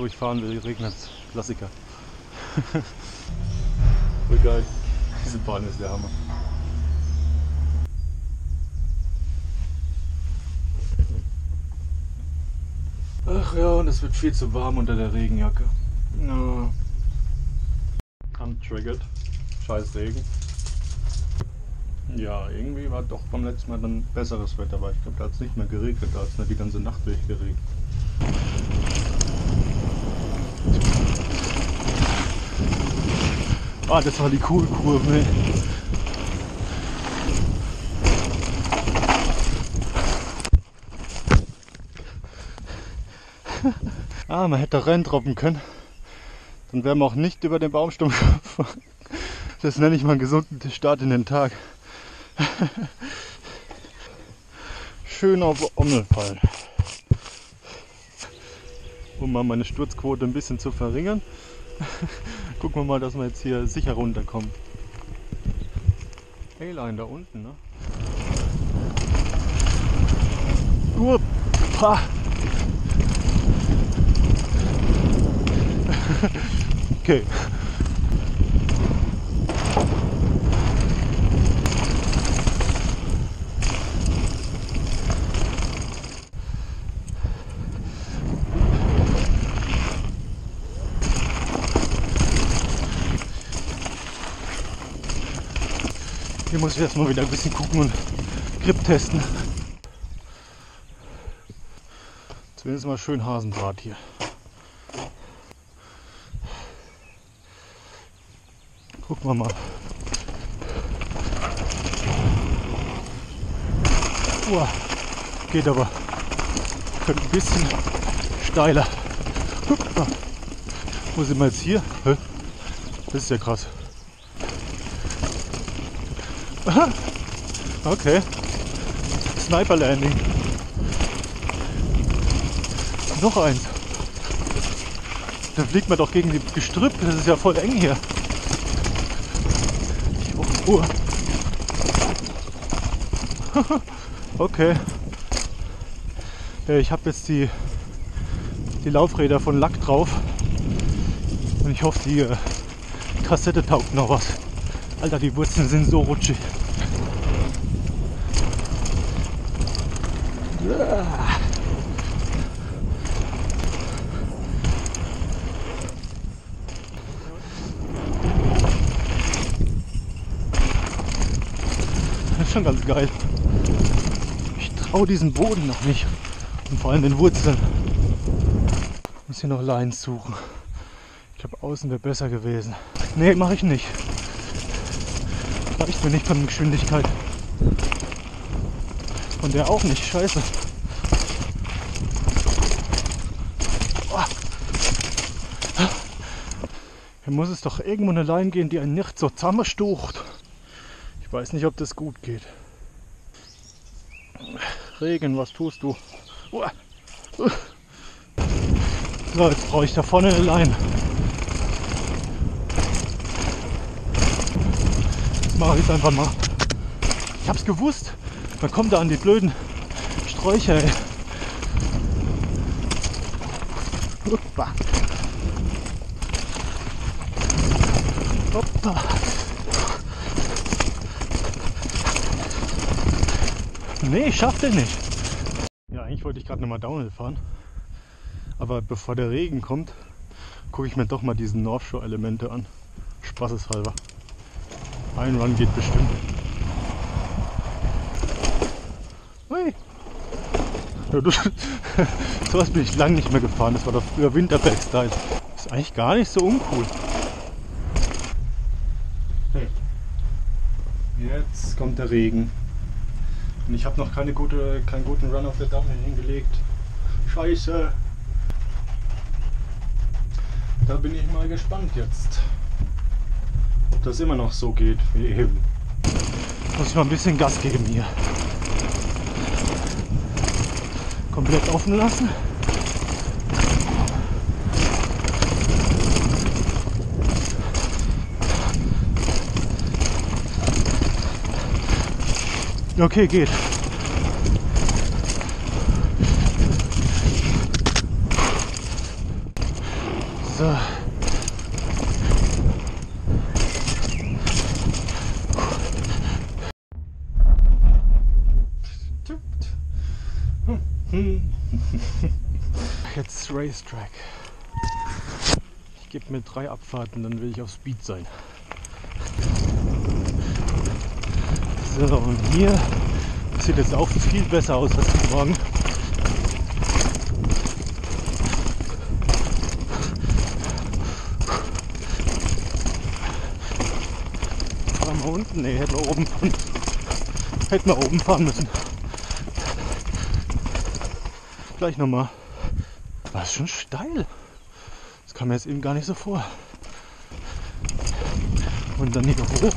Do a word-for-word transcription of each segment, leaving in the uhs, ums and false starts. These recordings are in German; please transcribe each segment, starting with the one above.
durchfahren will, regnet es. Klassiker. Voll geil. Diese Bahn ist der Hammer. Ach ja, und es wird viel zu warm unter der Regenjacke. No. Untriggered. Scheiß Regen. Ja, irgendwie war doch beim letzten Mal dann besseres Wetter, aber ich glaube, da hat es nicht mehr geregnet, da hat es nicht die ganze Nacht durchgeregnet. Ah, das war die coole Kurve, ey. Ah, man hätte reindroppen können. Dann wären wir auch nicht über den Baumstumpf gefahren. Das nenne ich mal einen gesunden Start in den Tag. Schön auf Ommel fallen. Um mal meine Sturzquote ein bisschen zu verringern, gucken wir mal, dass wir jetzt hier sicher runterkommen. Hey-Line da unten, ne? Upa. Okay. Hier muss ich erstmal wieder ein bisschen gucken und Grip testen. Zumindest mal schön Hasendraht hier. Gucken wir mal. Uah, geht aber. Könnte ein bisschen steiler. Hup, wo sind wir jetzt hier? Das ist ja krass. Aha. Okay. Sniper Landing. Noch eins. Da fliegt man doch gegen die Gestrüpp. Das ist ja voll eng hier. Oh. Okay. Ich habe jetzt die, die Laufräder von Lack drauf. Und ich hoffe, die Kassette taugt noch was. Alter, die Wurzeln sind so rutschig. Das ist schon ganz geil. Ich traue diesem Boden noch nicht. Und vor allem den Wurzeln. Ich muss hier noch Lines suchen. Ich glaube, außen wäre besser gewesen. Nee, mache ich nicht. Reicht mir nicht von Geschwindigkeit. Und der auch nicht, scheiße. Hier muss es doch irgendwo eine Leine gehen, die einen nicht so zusammenstucht. Ich weiß nicht, ob das gut geht. Regen, was tust du? So, jetzt brauche ich da vorne eine Leine. Mache ich einfach mal. Ich hab's gewusst. Man kommt da an die blöden Sträucher, ey. Hoppa. Hoppa. Nee, ich schaff den nicht. Ja, eigentlich wollte ich gerade nochmal Downhill fahren. Aber bevor der Regen kommt, gucke ich mir doch mal diesen North Shore Elemente an. Spaßeshalber. Ein Run geht bestimmt. Ui. Ja, du, so was bin ich lange nicht mehr gefahren. Das war doch früher Winterberg-Style. Ist eigentlich gar nicht so uncool. Hey. Jetzt kommt der Regen. Und ich habe noch keine gute, keinen guten Run auf der Downhill hingelegt. Scheiße. Da bin ich mal gespannt jetzt. Ob das immer noch so geht wie eben. Muss ich mal ein bisschen Gas geben hier. Komplett offen lassen. Okay, geht. So. Jetzt Racetrack. Ich gebe mir drei Abfahrten, dann will ich auf Speed sein. So, und hier sieht es auch viel besser aus als heute Morgen. Fahren wir unten? Ne, hätten wir oben fahren müssen. Hätten wir oben fahren müssen. Gleich nochmal. War schon steil. Das kam mir jetzt eben gar nicht so vor. Und dann hier hoch.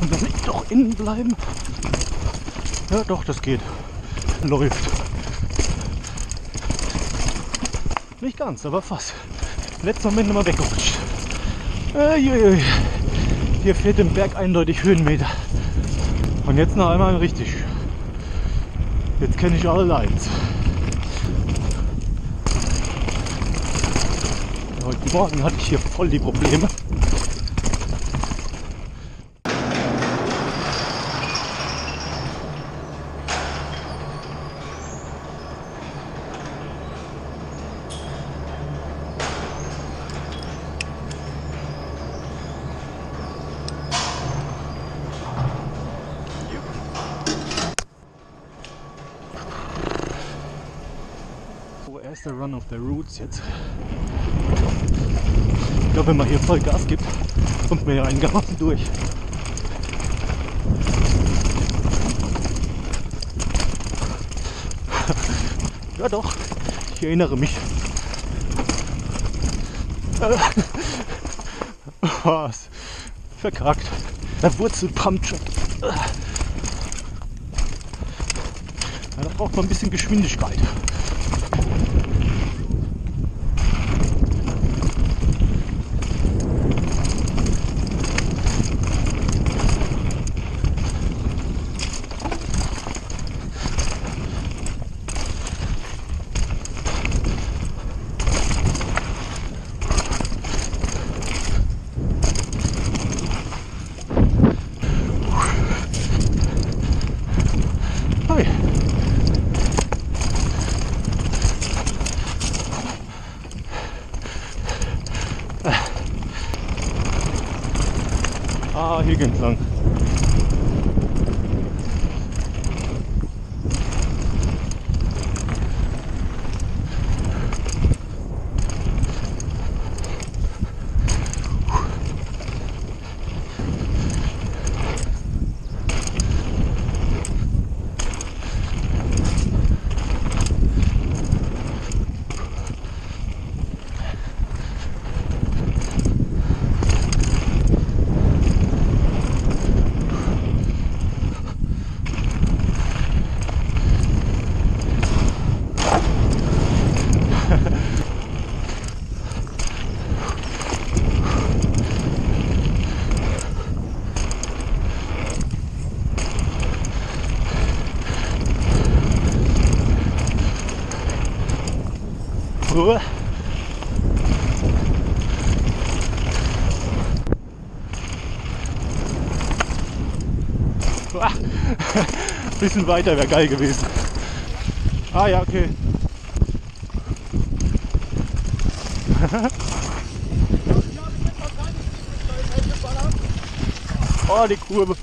Und dann nicht doch innen bleiben. Ja doch, das geht. Läuft. Nicht ganz, aber fast. Letzten Moment nochmal weggerutscht. Uiuiui. Hier fehlt dem Berg eindeutig Höhenmeter. Und jetzt noch einmal richtig. Jetzt kenne ich alle Lines. Heute Morgen hatte ich hier voll die Probleme. Erster Run of the Roots jetzt. Ich glaube, wenn man hier voll Gas gibt, kommt man ja einigermaßen durch. Ja doch, ich erinnere mich. Was? Verkackt. Der Wurzel-Pump-Track. Ja, da braucht man ein bisschen Geschwindigkeit. Ah, hier geht's lang. Uah. Uah. Bisschen weiter wäre geil gewesen. Ah ja, okay. Oh, die Kurve.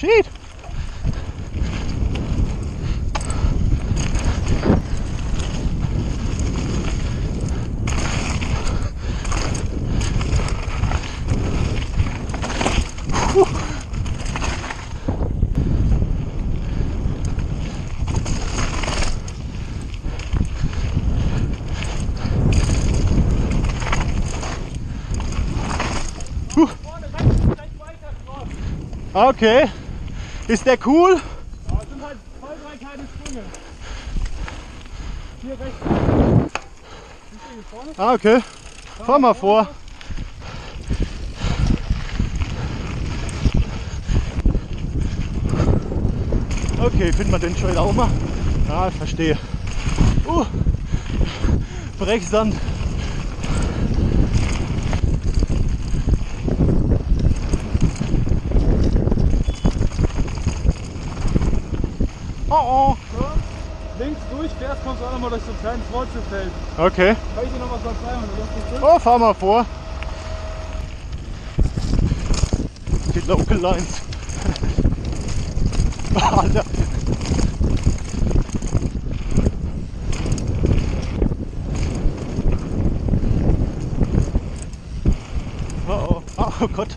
Shit! Okay. Ist der cool? Ja, das sind halt voll drei kleine Sprünge. Hier rechts. Ah, okay. Fahr mal vor. Okay, finden wir den Trail auch mal? Ah, ich verstehe. Uh, Brechsand. Oh, oh. So, links durch, fährst kommst du auch nochmal durch so ein kleines Wurzelfeld. Okay. Kann ich dir noch was sagen? Oh, fahr mal vor. Die Local Lines. Alter. Oh, oh, oh Gott.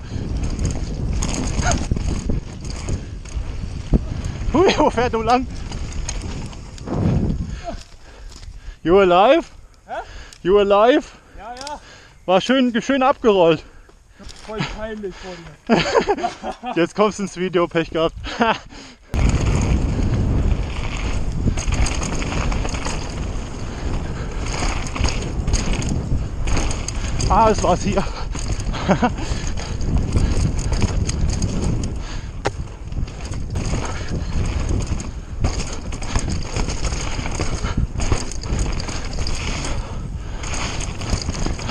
Hui, wo fährt du lang? You alive? Hä? You alive? Ja, ja. War schön, schön abgerollt. Voll peinlich vor dir. Jetzt kommst du ins Video, Pech gehabt. Ah, es war's hier.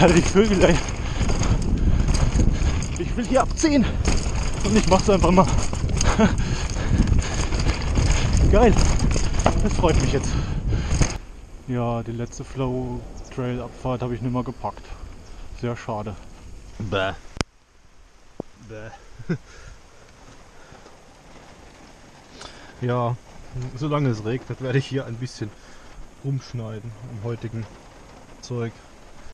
Alter, die Vögel, ey. Ich will hier abziehen. Und ich mach's einfach mal. Geil. Das freut mich jetzt. Ja, die letzte Flow-Trail-Abfahrt habe ich nicht mehr gepackt. Sehr schade. Bäh. Bäh. Ja, solange es regnet, werde ich hier ein bisschen rumschneiden am heutigen Zeug.